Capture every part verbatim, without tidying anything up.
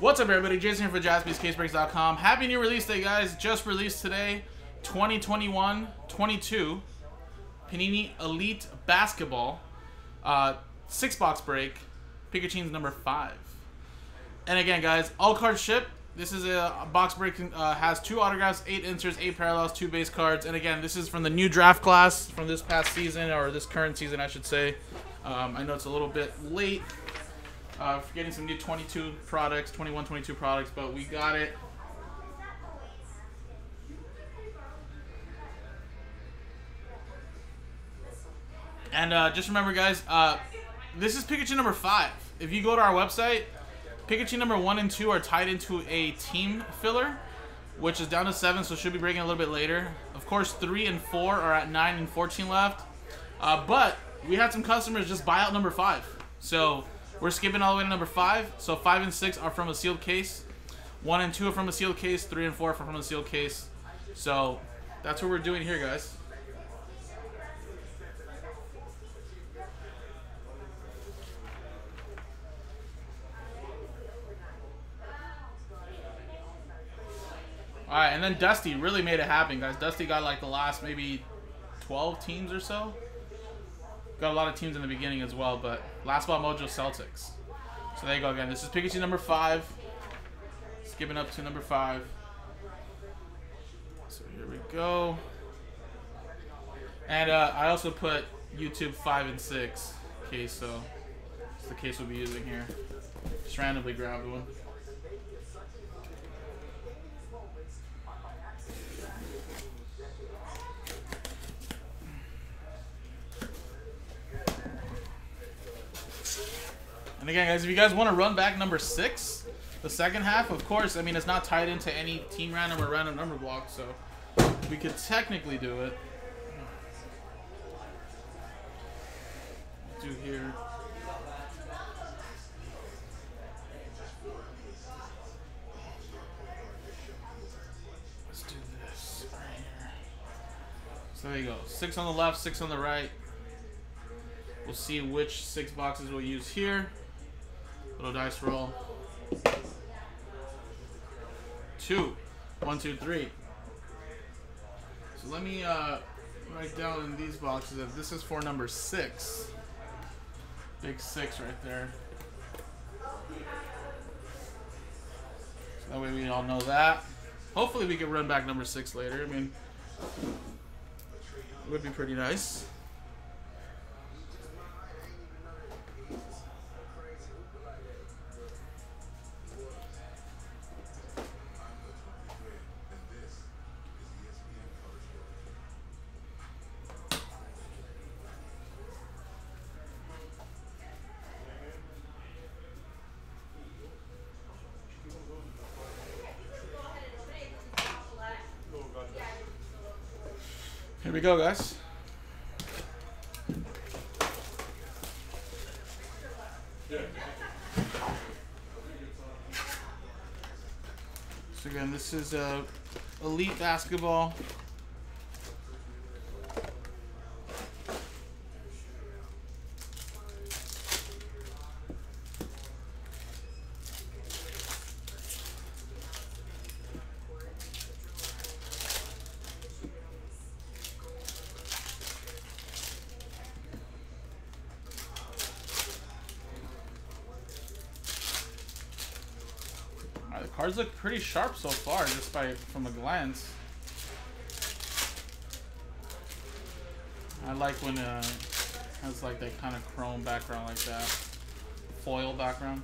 What's up, everybody? Jason here for Jaspys Case Breaks dot com. Happy new release day, guys. Just released today, twenty twenty-one twenty-two Panini Elite Basketball, uh, six box break, Pikatines number five. And again, guys, all cards ship. This is a, a box break, uh, has two autographs, eight inserts, eight parallels, two base cards. And again, this is from the new draft class from this past season, or this current season, I should say. Um, I know it's a little bit late. Uh, for getting some new twenty-two products, twenty-one twenty-two products, but we got it. And uh, just remember, guys, uh, this is Pikachu number five. If you go to our website, Pikachu number one and two are tied into a team filler, which is down to seven, so should be breaking a little bit later. Of course, three and four are at nine and fourteen left, uh, but we had some customers just buy out number five, so we're skipping all the way to number five. So five and six are from a sealed case. One and two are from a sealed case. Three and four are from a sealed case. So that's what we're doing here, guys. All right, and then Dusty really made it happen, guys. Dusty got like the last maybe twelve teams or so. Got a lot of teams in the beginning as well, but last ball mojo Celtics. So there you go again. This is Pikachu number five. Skipping up to number five. So here we go. And uh, I also put YouTube five and six case, so it's the case we'll be using here. Just randomly grabbed one. And again, guys, if you guys want to run back number six, the second half, of course, I mean, it's not tied into any team random or random number block, so we could technically do it. Do here. Let's do this right here. So there you go. Six on the left, six on the right. We'll see which six boxes we'll use here. Little dice roll. Two. One, two, three. So let me uh, write down in these boxes that this is for number six. Big six right there. So that way we all know that. Hopefully we can run back number six later. I mean, it would be pretty nice. Here we go, guys. So again, this is uh, Elite Basketball. Cards look pretty sharp so far, just by from a glance. I like when uh, it has like that kind of chrome background like that, foil background.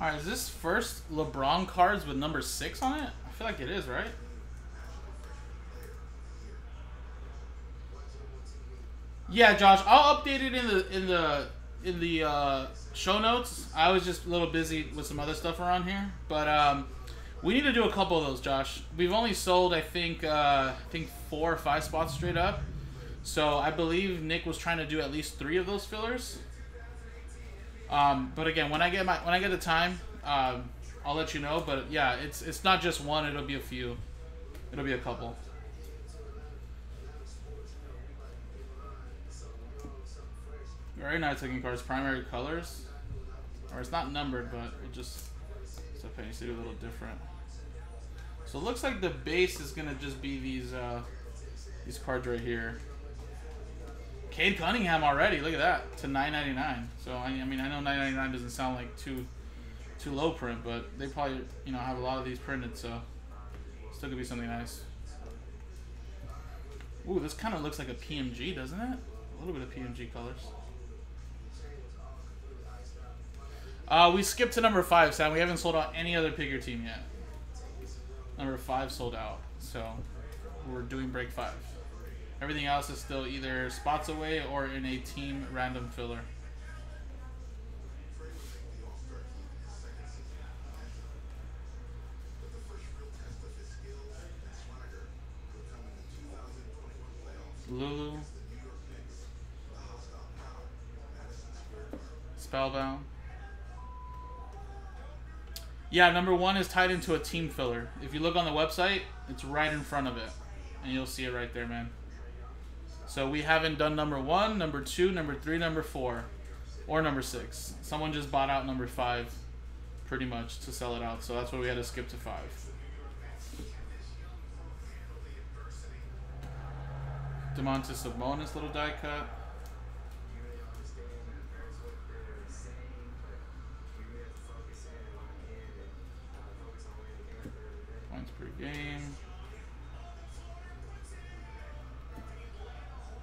All right, is this first LeBron cards with number six on it? I feel like it is, right? Yeah, Josh, I'll update it in the in the in the uh, show notes. I was just a little busy with some other stuff around here, but um, we need to do a couple of those, Josh. We've only sold, I think, uh, I think four or five spots straight up. So I believe Nick was trying to do at least three of those fillers. Um, but again, when I get my when I get the time, um, I'll let you know. But yeah, it's it's not just one; it'll be a few, it'll be a couple. Very nice looking cards, primary colors. Or it's not numbered, but it just so it needs to be a little different. So it looks like the base is gonna just be these uh, these cards right here. Cade Cunningham already, look at that, to nine ninety-nine. So I, I mean I know nine ninety-nine doesn't sound like too too low print, but they probably, you know, have a lot of these printed, so still could be something nice. Ooh, this kind of looks like a P M G, doesn't it? A little bit of P M G colors. Uh, we skipped to number five, Sam. We haven't sold out any other Picker team yet. Number five sold out, so we're doing break five. Everything else is still either spots away or in a team random filler. Lulu. Spellbound. Yeah, number one is tied into a team filler. If you look on the website, it's right in front of it. And you'll see it right there, man. So we haven't done number one, number two, number three, number four, or number six. Someone just bought out number five pretty much to sell it out. So that's why we had to skip to five. Domantas Sabonis, little die cut. Game.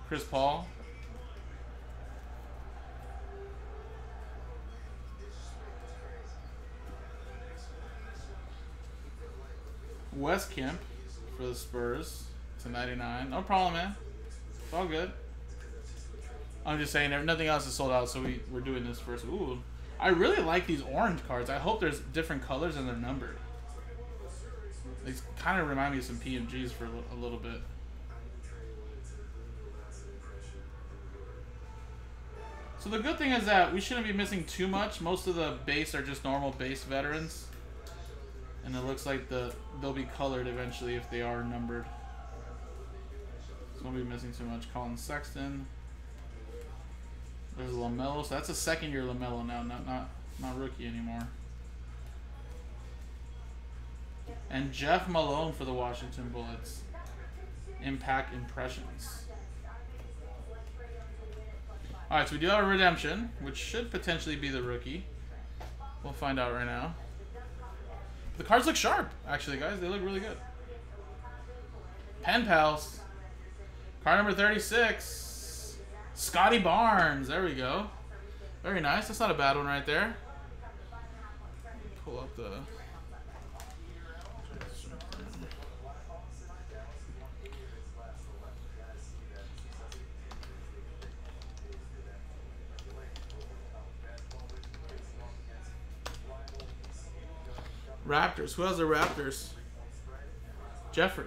Chris Paul. West Kemp for the Spurs to ninety-nine. No problem, man. It's all good. I'm just saying, nothing else is sold out, so we, we're doing this first. Ooh, I really like these orange cards. I hope there's different colors and they're numbered. They kind of remind me of some P M Gs for a little bit. So the good thing is that we shouldn't be missing too much. Most of the base are just normal base veterans. And it looks like the they'll be colored eventually if they are numbered. So we won't be missing too much. Colin Sexton. There's LaMelo. So that's a second year LaMelo now, not, not, not rookie anymore. And Jeff Malone for the Washington Bullets. Impact Impressions. Alright, so we do have a redemption, which should potentially be the rookie. We'll find out right now. The cards look sharp, actually, guys. They look really good. Pen Pals. Card number thirty-six. Scotty Barnes. There we go. Very nice. That's not a bad one right there. Pull up the... Raptors. Who has the Raptors? Jeffrey.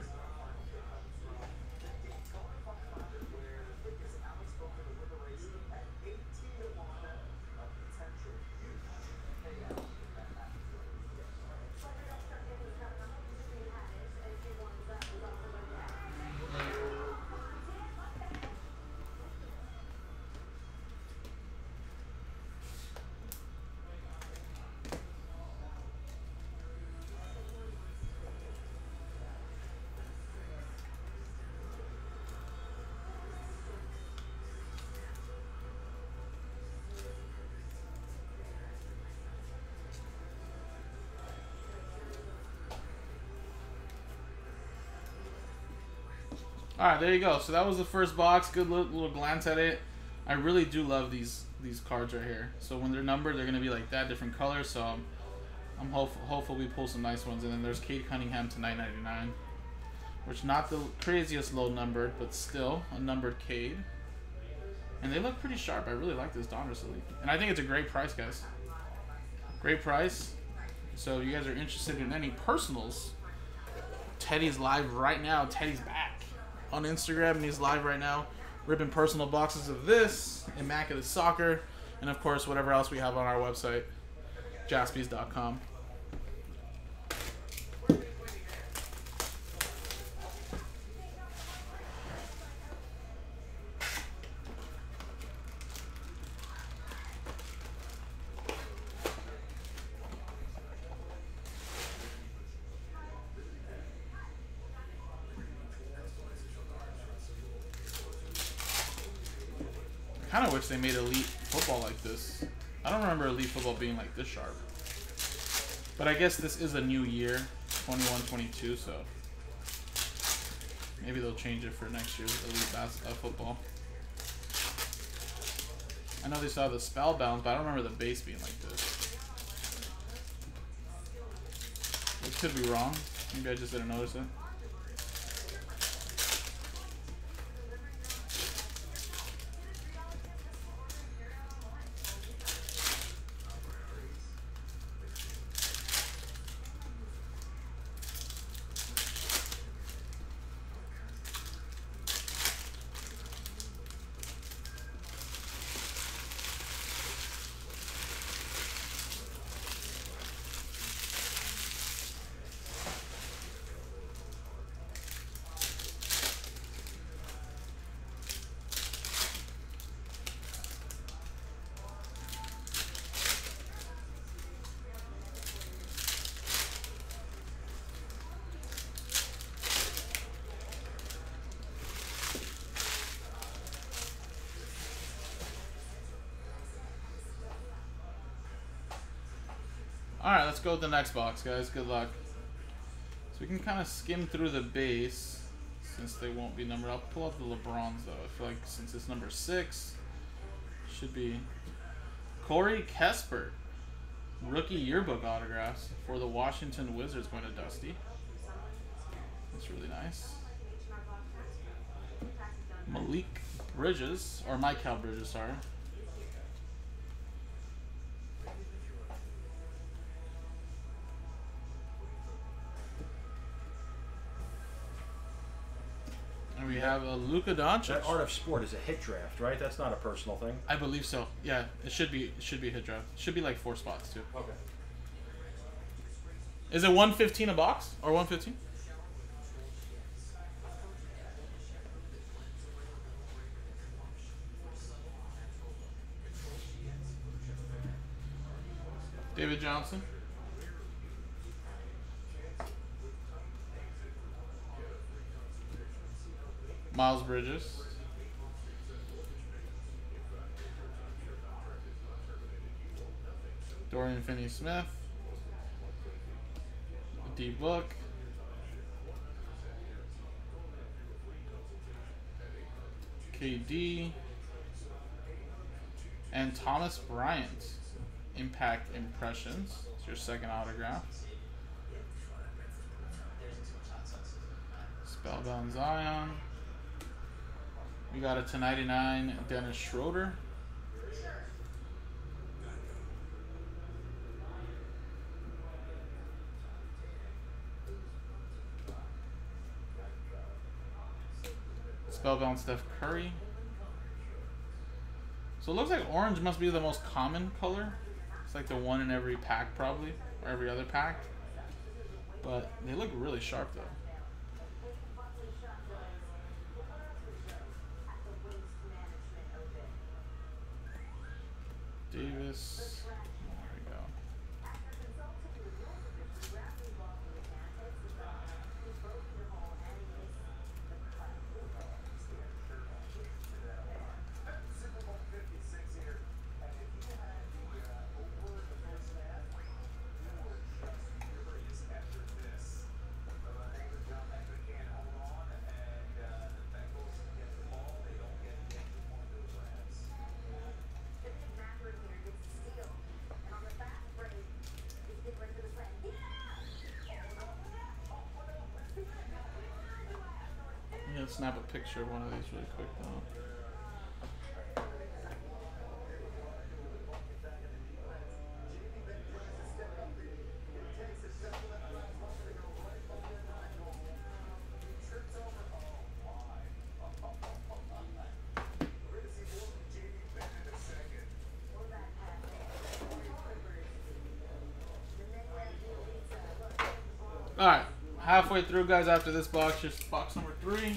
Alright, there you go. So that was the first box. Good little, little glance at it. I really do love these these cards right here. So when they're numbered, they're going to be like that, different colors. So I'm I'm hopeful. Hopefully we pull some nice ones. And then there's Cade Cunningham to nine ninety-nine, which not the craziest low numbered, but still a numbered Cade. And they look pretty sharp. I really like this Donruss Elite, and I think it's a great price, guys. Great price. So you guys are interested in any personals? Teddy's live right now. Teddy's back on Instagram, and he's live right now, ripping personal boxes of this, Immaculate Soccer, and of course whatever else we have on our website, Jaspys dot com. I kind of wish they made Elite Football like this. I don't remember Elite Football being like this sharp. But I guess this is a new year, twenty-one twenty-two, so maybe they'll change it for next year's Elite Bas uh, Football. I know they saw the spell balance, but I don't remember the base being like this. Which could be wrong. Maybe I just didn't notice it. Alright, let's go with the next box, guys. Good luck. So we can kind of skim through the base since they won't be numbered. I'll pull up the LeBrons, though. I feel like since it's number six, should be Corey Kesper. Rookie yearbook autographs for the Washington Wizards going to Dusty. That's really nice. Malik Bridges, or Mikal Bridges, sorry. We have a Luka Doncic. That Artist Sport is a hit draft, right? That's not a personal thing. I believe so. Yeah, it should be. It should be a hit draft. It should be like four spots too. Okay. Is it one fifteen a box or one fifteen? David Johnson. Miles Bridges. Dorian Finney Smith. D. Book. K D. And Thomas Bryant. Impact Impressions. It's your second autograph. Spellbound Zion. We got a two ninety-nine Dennis Schroeder. Spellbound Steph Curry. So it looks like orange must be the most common color. It's like the one in every pack probably, or every other pack. But they look really sharp though. Davis. There we go. and snap a picture of one of these really quick now. Alright, halfway through, guys, after this box, just box number three.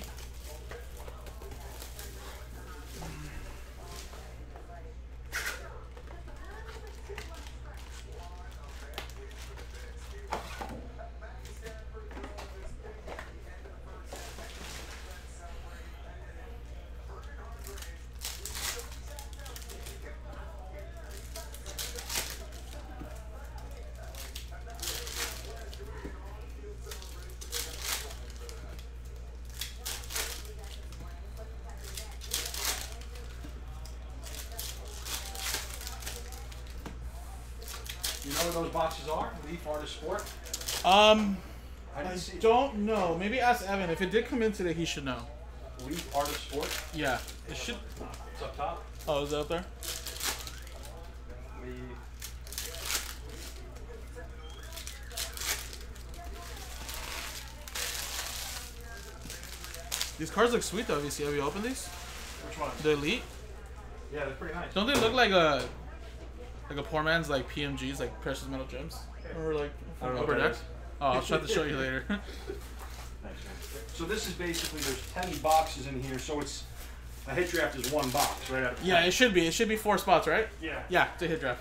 You know where those boxes are? Leaf, Artist Sport? Um, I, I don't know. Maybe ask Evan. If it did come in today, he should know. Leaf, Artist Sport? Yeah. It should. It's up top. Oh, is it up there? Leaf. These cards look sweet, though. Have you seen? Have you opened these? Which one? The Elite? Yeah, they're pretty nice. Don't they look like a... Like a poor man's like P M Gs, like precious metal gems, or like from Upper Deck. Oh, I'll try to show you later. Nice, man. So this is basically there's ten boxes in here, so it's a hit draft is one box, right? Out of yeah, it should be. It should be four spots, right? Yeah. Yeah, it's a hit draft.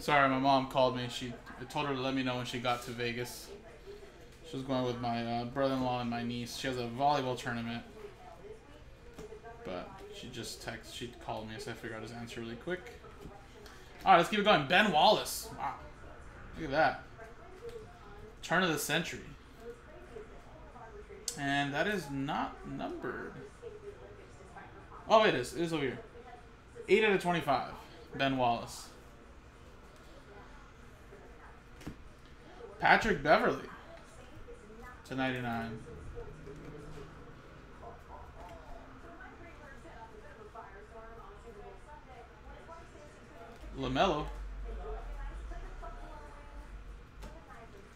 Sorry, my mom called me. She I told her to let me know when she got to Vegas. She was going with my uh, brother-in-law and my niece. She has a volleyball tournament. But she just texted. She called me, so I figured I'd just answer really quick. All right, let's keep it going. Ben Wallace. Wow. Look at that. Turn of the century. And that is not numbered. Oh, it is. It is over here. eight out of twenty-five. Ben Wallace. Patrick Beverly to ninety-nine. LaMelo.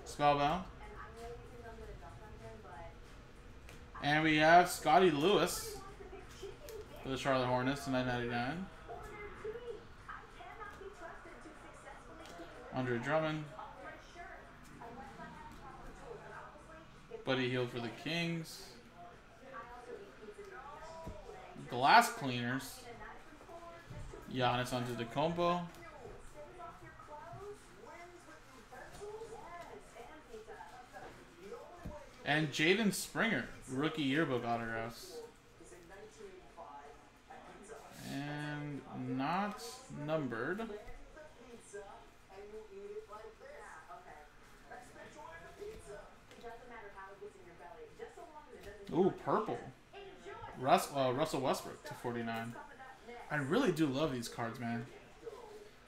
Spellbound. And we have Scotty Lewis for the Charlotte Hornets to nine ninety-nine. Andre Drummond. Buddy Hield for the Kings. Glass Cleaners. Giannis Antetokounmpo. And Jaden Springer, rookie yearbook autographs. And not numbered. Ooh, purple. Russ, uh, Russell Westbrook to forty-nine. I really do love these cards, man.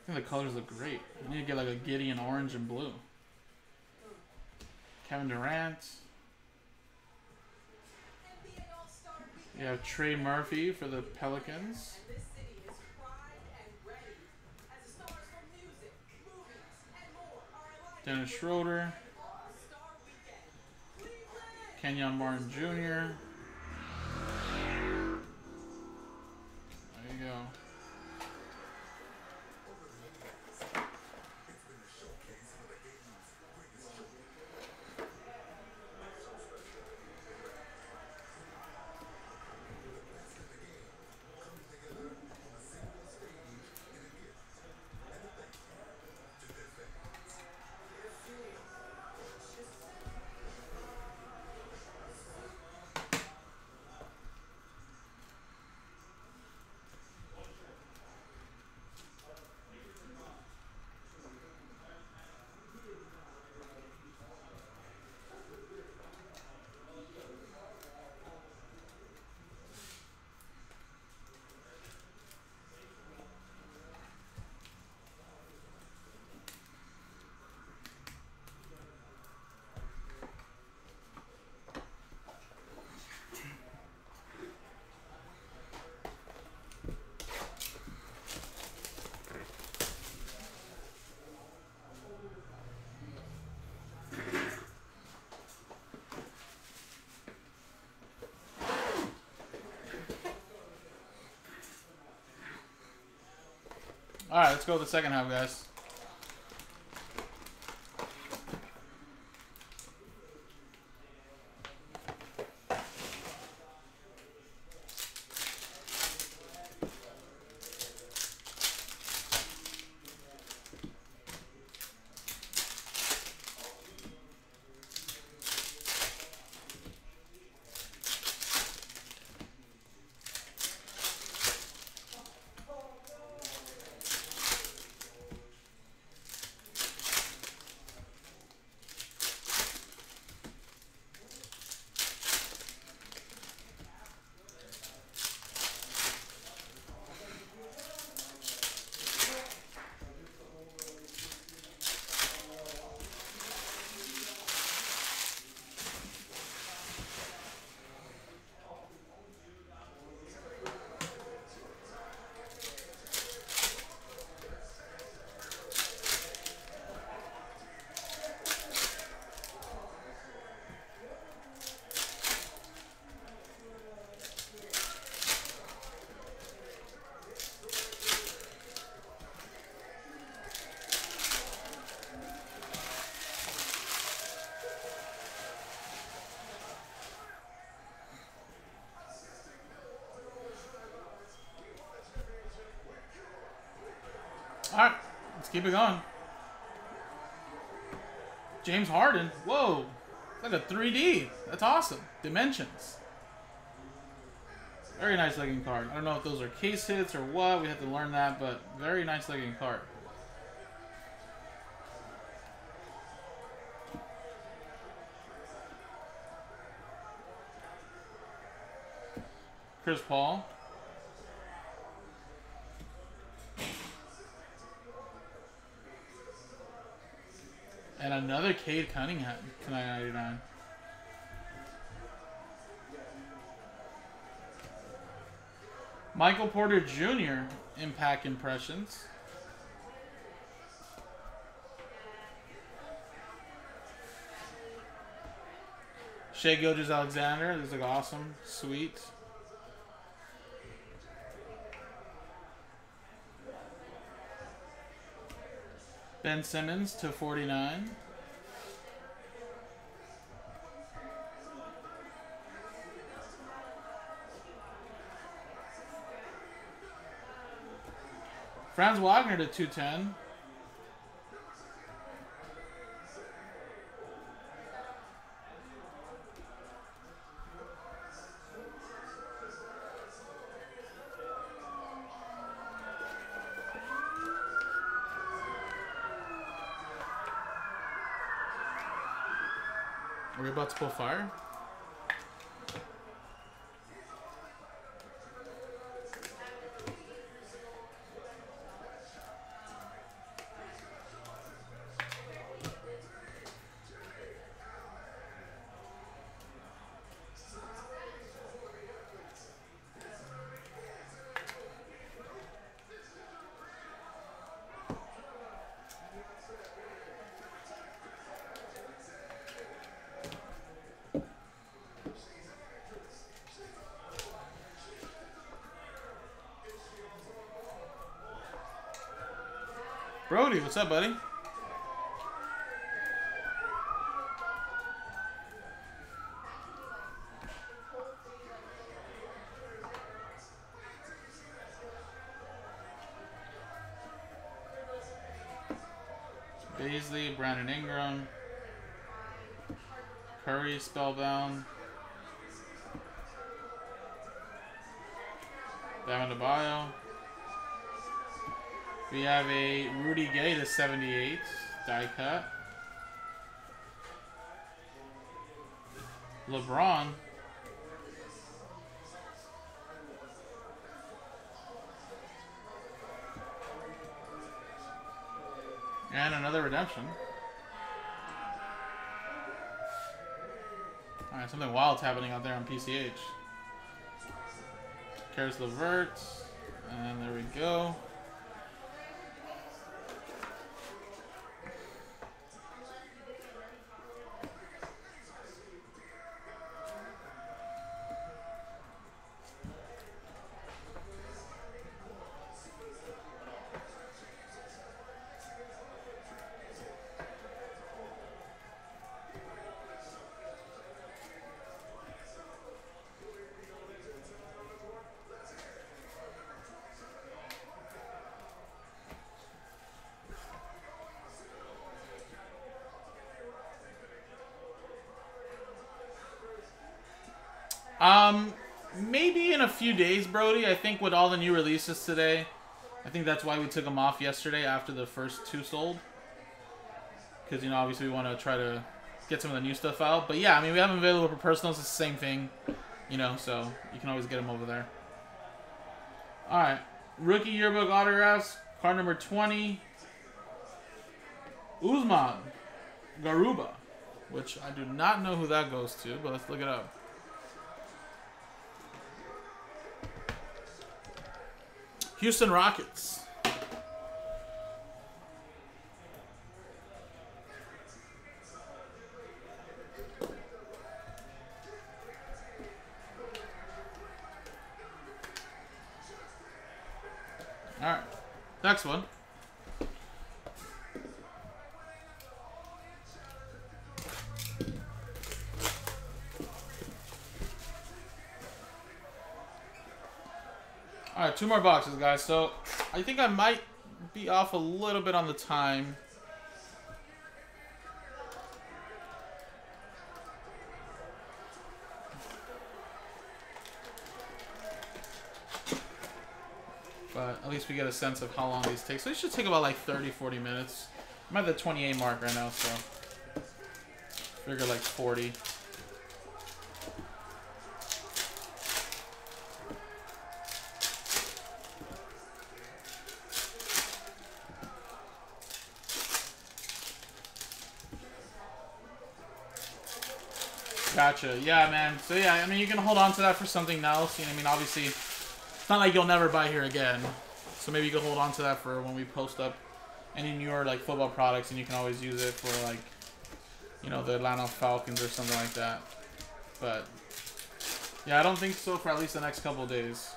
I think the colors look great. I need to get like a Gideon orange and blue. Kevin Durant. You have Trey Murphy for the Pelicans. Dennis Schroeder. Kenyon Martin Junior There you go. All right, let's go with the second half, guys. All right, let's keep it going. James Harden, whoa, like a three D. That's awesome. Dimensions. Very nice looking card. I don't know if those are case hits or what. We have to learn that, but very nice looking card. Chris Paul. And another Cade Cunningham tonight, ninety-nine. Michael Porter Junior Impact Impressions. Shea Gilgeous-Alexander. This is like awesome. Sweet. Ben Simmons to forty-nine. Franz Wagner to two ten. Are we about to pull fire? Brody, what's up, buddy? Baisley, Brandon Ingram, Curry, Spellbound, Bam Adebayo. We have a Rudy Gay to seventy-eight die cut. LeBron. And another redemption. Alright, something wild's happening out there on P C H. Caris LeVert. And there we go. Um, maybe in a few days, Brody. I think with all the new releases today, I think that's why we took them off yesterday after the first two sold. Because, you know, obviously we want to try to get some of the new stuff out. But yeah, I mean, we have them available for personals. It's the same thing, you know, so you can always get them over there. All right. Rookie yearbook autographs. Card number twenty. Uzman Garuba, which I do not know who that goes to, but let's look it up. Houston Rockets. All right, next one. Alright, two more boxes, guys. So, I think I might be off a little bit on the time. But at least we get a sense of how long these take. So, it should take about like thirty, forty minutes. I'm at the twenty-eight mark right now, so figure like forty. Gotcha. Yeah, man. So, yeah, I mean, you can hold on to that for something else. You know, I mean, obviously, it's not like you'll never buy here again. So maybe you can hold on to that for when we post up any newer, like, football products, and you can always use it for, like, you know, the Atlanta Falcons or something like that. But, yeah, I don't think so for at least the next couple of days.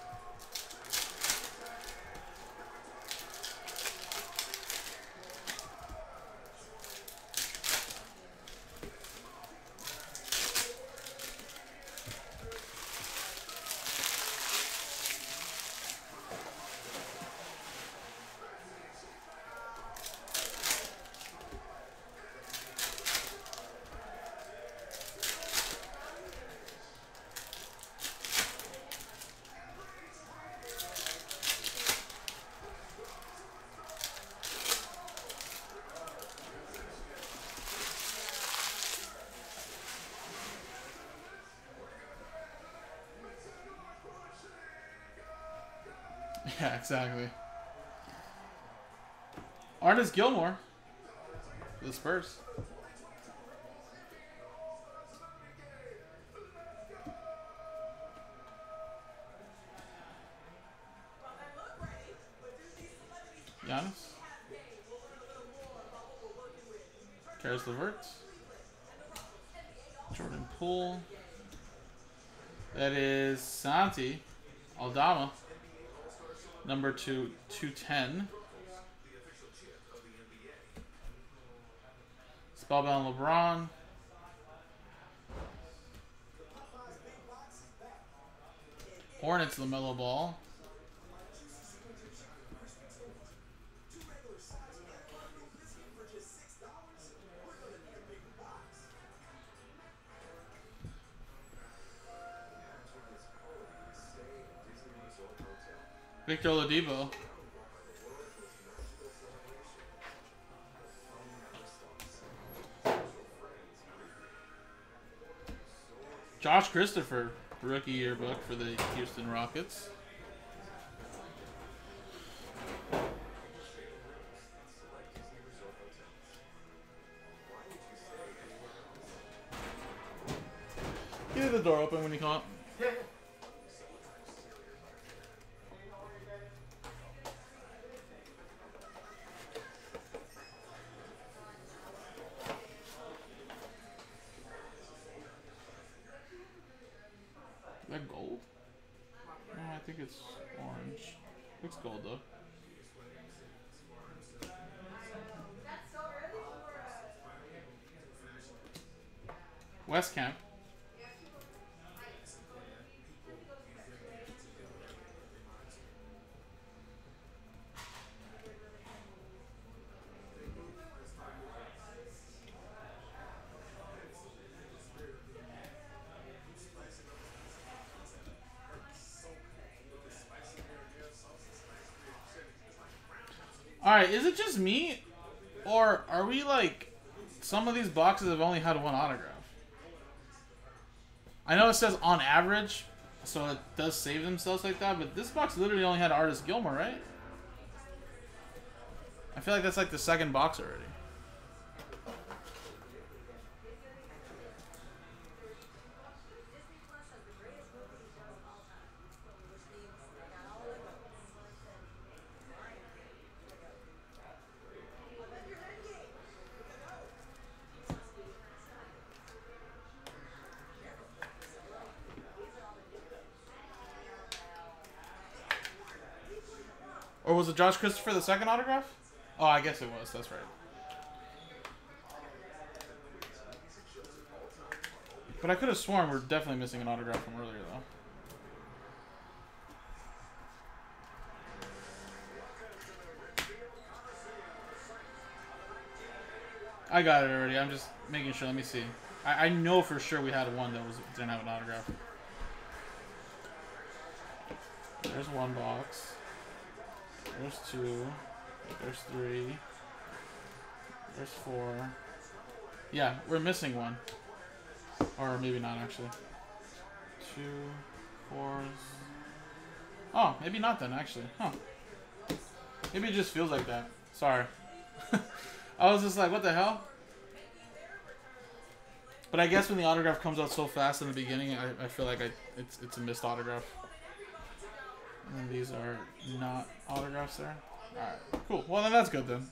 Yeah, exactly. Artis Gilmore. The Spurs. Giannis. Caris LeVert. Jordan Poole. That is Santi Aldama. Number two, two ten. Spellbound LeBron. Hornets LaMelo Ball. Victor Oladipo. Josh Christopher, rookie yearbook for the Houston Rockets. You leave the door open when you call it. West Kemp. All right, is it just me, or are we like some of these boxes have only had one autograph? I know it says on average, so it does save themselves like that, but this box literally only had Artis Gilmore, right? I feel like that's like the second box already. Or was it Josh Christopher the second autograph? Oh, I guess it was. That's right. But I could have sworn we're definitely missing an autograph from earlier, though. I got it already. I'm just making sure. Let me see. I, I know for sure we had one that was didn't have an autograph. There's one box. There's two. There's three. There's four. Yeah, we're missing one. Or maybe not, actually. Two. Four. Oh, maybe not then, actually. Huh. Maybe it just feels like that. Sorry. I was just like, what the hell? But I guess when the autograph comes out so fast in the beginning, I, I feel like I it's, it's a missed autograph. And these are not autographs there. Alright, cool. Well, then that's good then.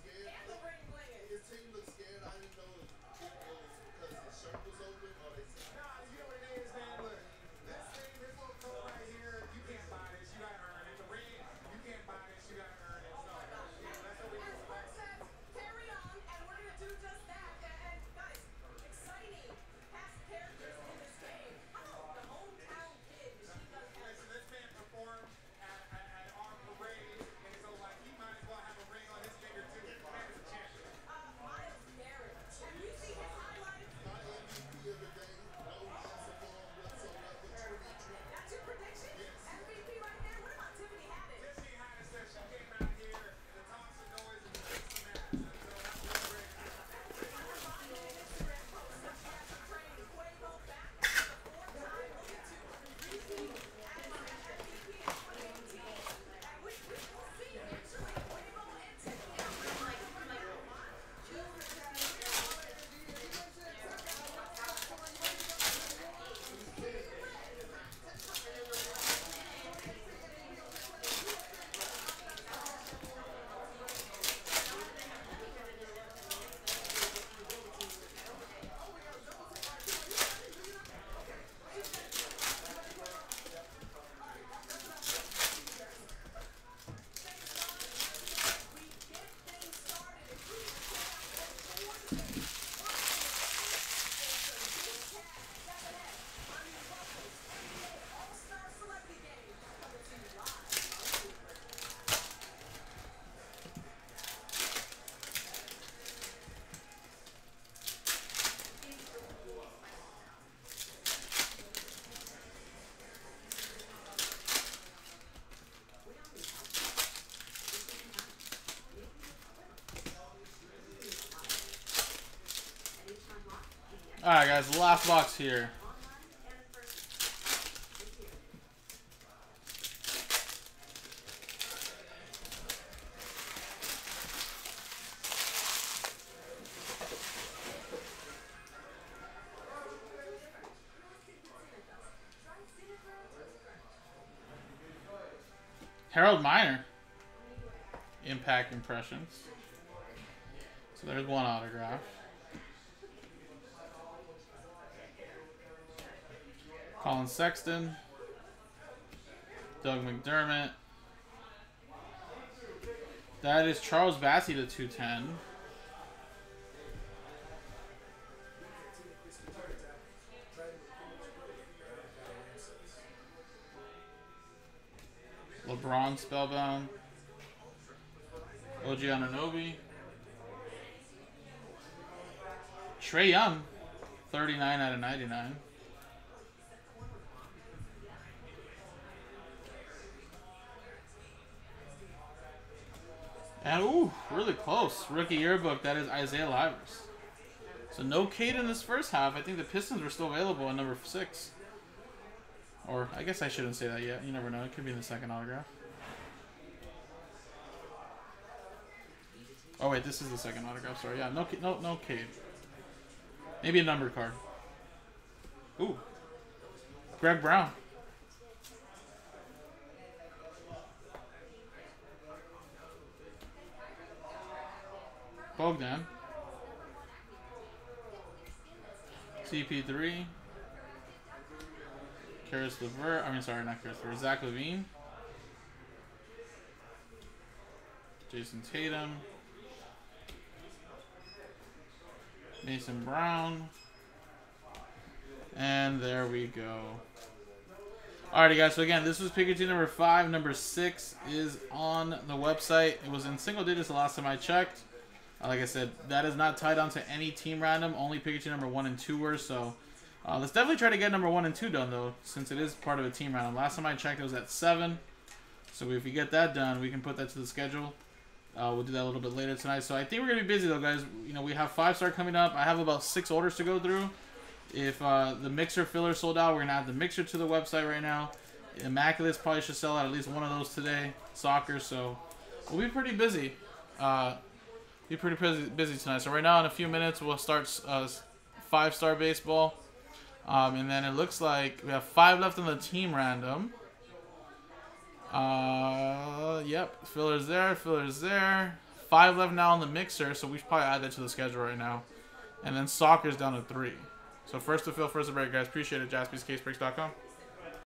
All right, guys, last box here. Harold Miner, impact impressions. So there's one autograph. Colin Sexton, Doug McDermott. That is Charles Bassey to two ten. LeBron Spellbound, O G Anunoby, Trae Young, thirty-nine out of ninety-nine. And, ooh, really close. Rookie yearbook, that is Isaiah Livers. So no Cade in this first half. I think the Pistons were still available at number six. Or, I guess I shouldn't say that yet. You never know. It could be in the second autograph. Oh, wait, this is the second autograph. Sorry, yeah, no no, no Cade. Maybe a numbered card. Ooh. Greg Brown. Bogdan, C P three, Caris LeVert, I mean sorry not Caris LeVert, Zach LaVine, Jason Tatum, Mason Brown, and there we go. Alrighty guys, so again, this was Pikachu number five, number six is on the website. It was in single digits the last time I checked. Like I said, that is not tied on to any team random. Only Pikachu number one and two were. So uh, let's definitely try to get number one and two done, though, since it is part of a team random. Last time I checked, it was at seven. So if we get that done, we can put that to the schedule. Uh, we'll do that a little bit later tonight. So I think we're gonna be busy, though, guys. You know, we have five star coming up. I have about six orders to go through. If uh, the mixer filler sold out, we're gonna add the mixer to the website right now. Immaculates probably should sell out at least one of those today. Soccer. So we'll be pretty busy. Uh, Be pretty busy, busy tonight. So right now, in a few minutes, we'll start uh, five-star baseball, um, and then it looks like we have five left on the team random. Uh, yep, fillers there, fillers there. Five left now on the mixer, so we should probably add that to the schedule right now. And then soccer's down to three. So first to fill, first to break, guys. Appreciate it. Jaspys Case Breaks dot com.